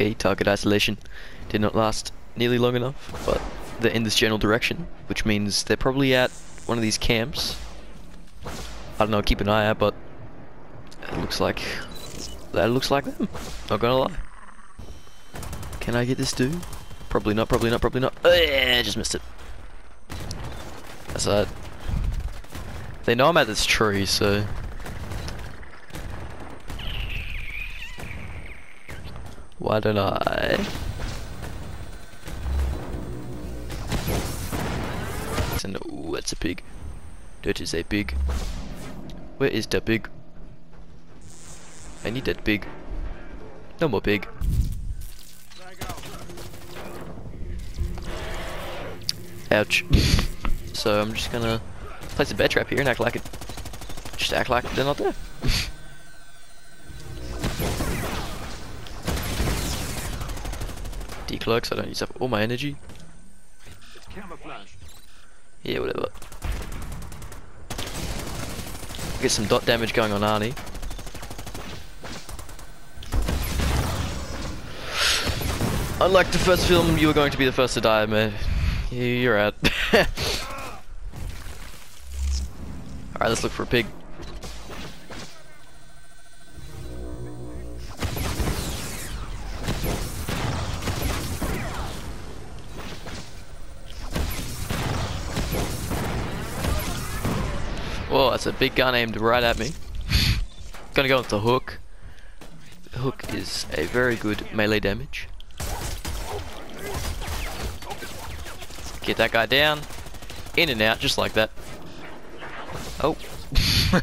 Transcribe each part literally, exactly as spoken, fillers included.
okay, target isolation did not last nearly long enough, but they're in this general direction, which means they're probably at one of these camps. I don't know, keep an eye out, but it looks like that looks like them, not gonna lie. Can I get this dude? Probably not, probably not, probably not. Oh, yeah, just missed it. That's that. They know I'm at this tree, so why don't I? Ooh, that's a pig. That is a pig. Where is the pig? I need that pig. No more pig. Ouch. So I'm just gonna place a bear trap here and act like it. Just act like they're not there. Declerk, so I don't use up all my energy. It's camouflage. Yeah, whatever. Get some dot damage going on Arnie. Unlike the first film, you were going to be the first to die, man. You're out. Alright, let's look for a pig. Whoa, that's a big gun aimed right at me. Gonna go with the hook. The hook is a very good melee damage. Get that guy down, in and out, just like that. Oh,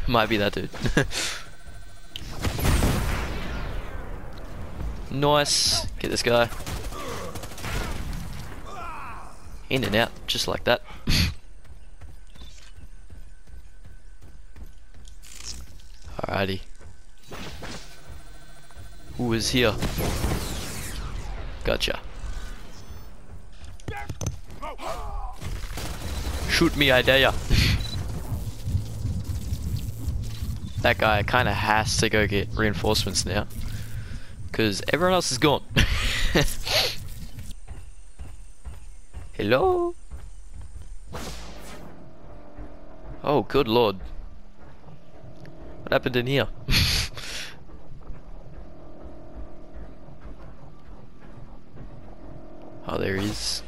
might be that dude. Nice, get this guy. In and out, just like that. Alrighty. Who is here? Gotcha. Shoot me, I dare ya. That guy kinda has to go get reinforcements now, cause everyone else is gone. Hello? Oh, good lord. What happened in here? Oh, there he is.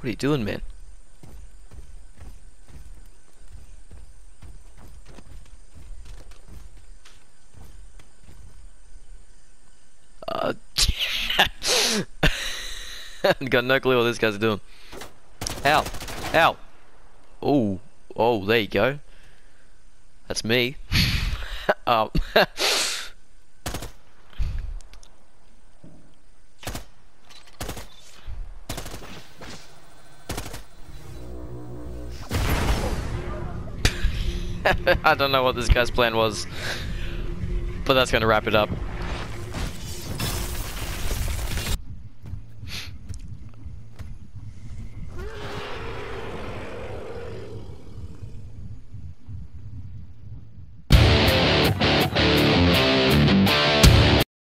What are you doing, man? Uh, I've got no clue what this guy's doing. Ow! Ow! Oh! Oh, there you go. That's me. Oh. I don't know what this guy's plan was, but that's gonna wrap it up.